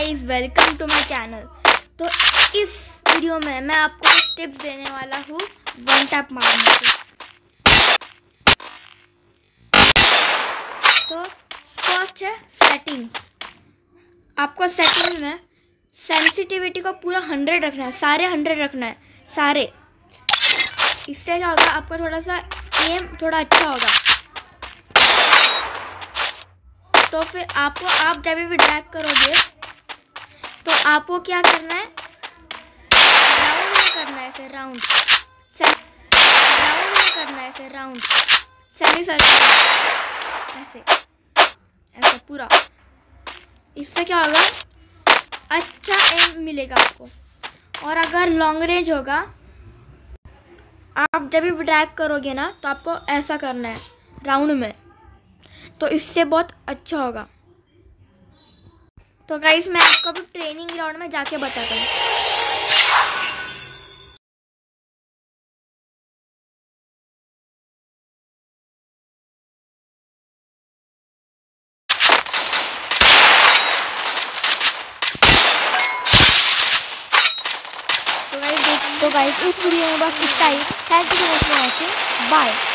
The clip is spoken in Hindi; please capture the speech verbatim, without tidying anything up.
Guys, welcome to my channel. तो इस वीडियो में मैं आपको कुछ टिप्स देने वाला हूँ वन टैप मारने की। तो फर्स्ट है सेटिंग्स। आपको सेटिंग्स में सेंसिटिविटी को पूरा हंड्रेड रखना है, सारे हंड्रेड रखना है, सारे। इससे क्या होगा, आपका थोड़ा सा एम थोड़ा अच्छा होगा। तो फिर आपको आप जब भी ड्रैग करोगे तो आपको क्या करना है, राउंड में करना है ऐसे राउंड, राउंड में करना है ऐसे राउंड, सेमी सर्कल, ऐसे ऐसे पूरा। इससे क्या होगा, अच्छा एम मिलेगा आपको। और अगर लॉन्ग रेंज होगा, आप जब भी ड्रैग करोगे ना तो आपको ऐसा करना है राउंड में, तो इससे बहुत अच्छा होगा। तो गाइस, मैं आपको अभी ट्रेनिंग ग्राउंड में जाके बताता हूँ। तो गाइस, तो गाइस इस वीडियो में बस इतना ही। Thank you for watching. Bye.